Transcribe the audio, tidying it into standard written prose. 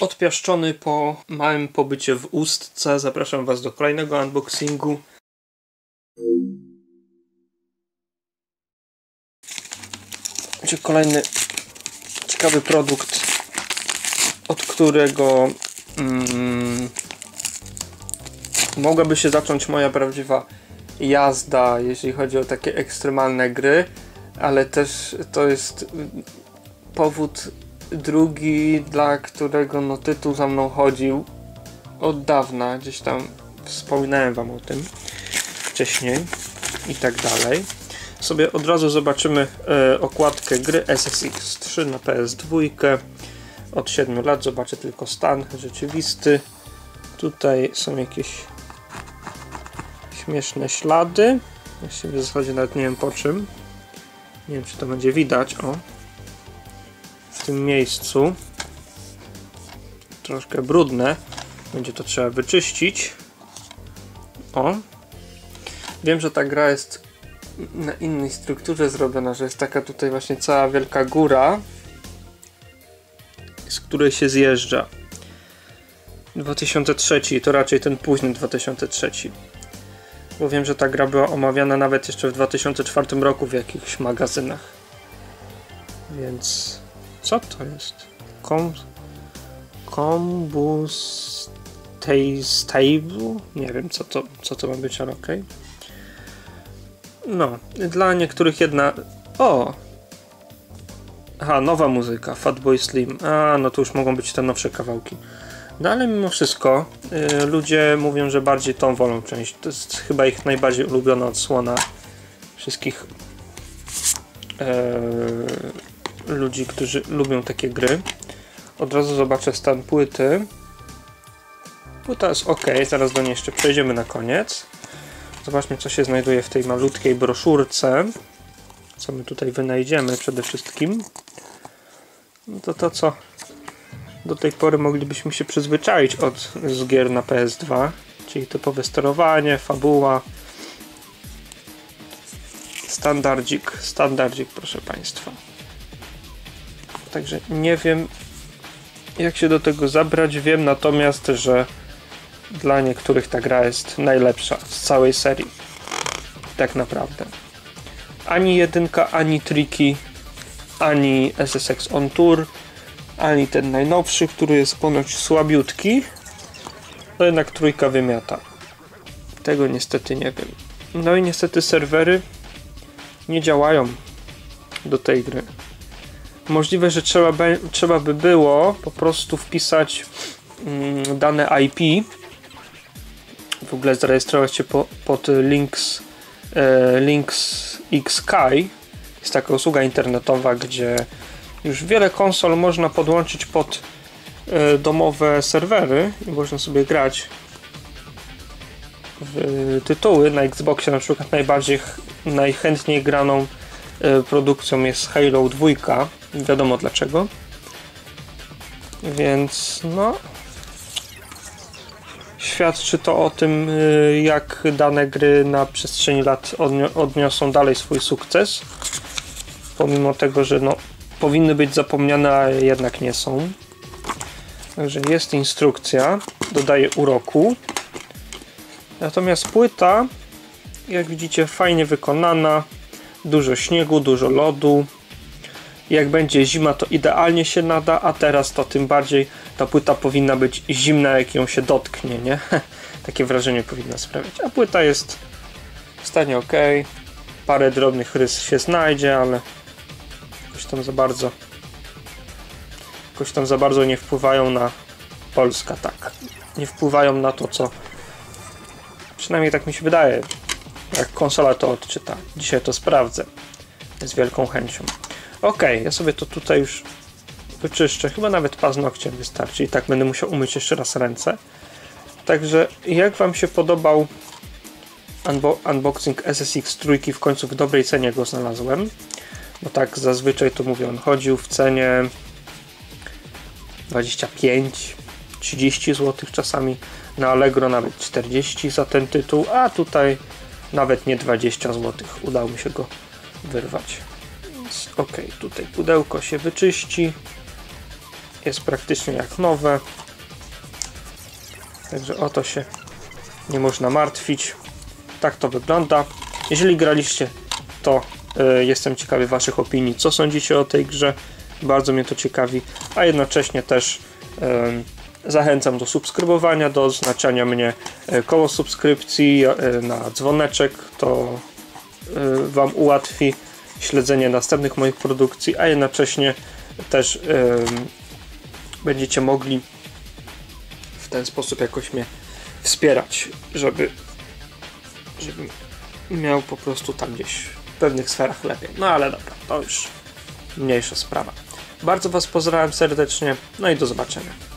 Odpiaszczony po małym pobycie w Ustce. Zapraszam Was do kolejnego unboxingu. Będzie kolejny ciekawy produkt, od którego mogłaby się zacząć moja prawdziwa jazda, jeśli chodzi o takie ekstremalne gry, ale też to jest powód drugi, dla którego no, tytuł za mną chodził od dawna, gdzieś tam wspominałem Wam o tym wcześniej i tak dalej. Sobie od razu zobaczymy okładkę gry SSX3 na PS2. Od 7 lat zobaczę tylko stan rzeczywisty. Tutaj są jakieś śmieszne ślady. Właściwie w zasadzie nawet nie wiem po czym. Nie wiem, czy to będzie widać. O, w tym miejscu. Troszkę brudne. Będzie to trzeba wyczyścić. O. Wiem, że ta gra jest na innej strukturze zrobiona, że jest taka tutaj właśnie cała wielka góra, z której się zjeżdża. 2003, to raczej ten późny 2003. Bo wiem, że ta gra była omawiana nawet jeszcze w 2004 roku w jakichś magazynach. Więc... co to jest? Combus... Stable? Nie wiem, co to ma być, ale okej. No, dla niektórych jedna... O! Aha, nowa muzyka, Fatboy Slim. A, no to już mogą być te nowsze kawałki. No ale mimo wszystko ludzie mówią, że bardziej tą wolą część. To jest chyba ich najbardziej ulubiona odsłona wszystkich ludzi, którzy lubią takie gry. Od razu zobaczę stan płyty. Płyta jest ok, zaraz do niej jeszcze przejdziemy na koniec. Zobaczmy, co się znajduje w tej malutkiej broszurce. Co my tutaj wynajdziemy przede wszystkim. No to to, co do tej pory moglibyśmy się przyzwyczaić z gier na PS2. Czyli typowe sterowanie, fabuła. Standardzik, proszę Państwa. Także nie wiem, jak się do tego zabrać. Wiem natomiast, że dla niektórych ta gra jest najlepsza z całej serii. Tak naprawdę. Ani jedynka, ani triki, ani SSX On Tour, ani ten najnowszy, który jest ponoć słabiutki. No jednak trójka wymiata. Tego niestety nie wiem. No i niestety serwery nie działają do tej gry. Możliwe, że trzeba by było po prostu wpisać dane IP. W ogóle zarejestrować się pod Links XK. Jest taka usługa internetowa, gdzie już wiele konsol można podłączyć pod domowe serwery i można sobie grać w tytuły. Na Xboxie na przykład najchętniej graną produkcją jest Halo 2. Wiadomo dlaczego. Więc no... świadczy to o tym, jak dane gry na przestrzeni lat odniosą dalej swój sukces. Pomimo tego, że no, powinny być zapomniane, a jednak nie są. Także jest instrukcja, dodaje uroku. Natomiast płyta, jak widzicie, fajnie wykonana. Dużo śniegu, dużo lodu. Jak będzie zima, to idealnie się nada, a teraz to tym bardziej ta płyta powinna być zimna, jak ją się dotknie, nie? Takie wrażenie powinna sprawiać. A płyta jest w stanie ok. Parę drobnych rys się znajdzie, ale jakoś tam za bardzo nie wpływają na Polskę, tak. Nie wpływają na to, co... przynajmniej tak mi się wydaje. Jak konsola to odczyta. Dzisiaj to sprawdzę. Z wielką chęcią. Ok, ja sobie to tutaj już wyczyszczę, chyba nawet paznokciem wystarczy i tak będę musiał umyć jeszcze raz ręce. Także jak Wam się podobał unboxing SSX 3, w końcu w dobrej cenie go znalazłem, bo tak zazwyczaj to mówię, on chodził w cenie 25-30 zł, czasami na Allegro nawet 40 za ten tytuł, a tutaj nawet nie 20 zł, udało mi się go wyrwać. Ok, tutaj pudełko się wyczyści. jest praktycznie jak nowe. Także o to się nie można martwić. Tak to wygląda. Jeżeli graliście, to jestem ciekawy waszych opinii, co sądzicie o tej grze. Bardzo mnie to ciekawi, a jednocześnie też zachęcam do subskrybowania, do oznaczania mnie koło subskrypcji na dzwoneczek, to wam ułatwi śledzenie następnych moich produkcji, a jednocześnie też będziecie mogli w ten sposób jakoś mnie wspierać, żebym miał po prostu tam gdzieś w pewnych sferach lepiej. No ale dobra, to już mniejsza sprawa. Bardzo was pozdrawiam serdecznie, no i do zobaczenia.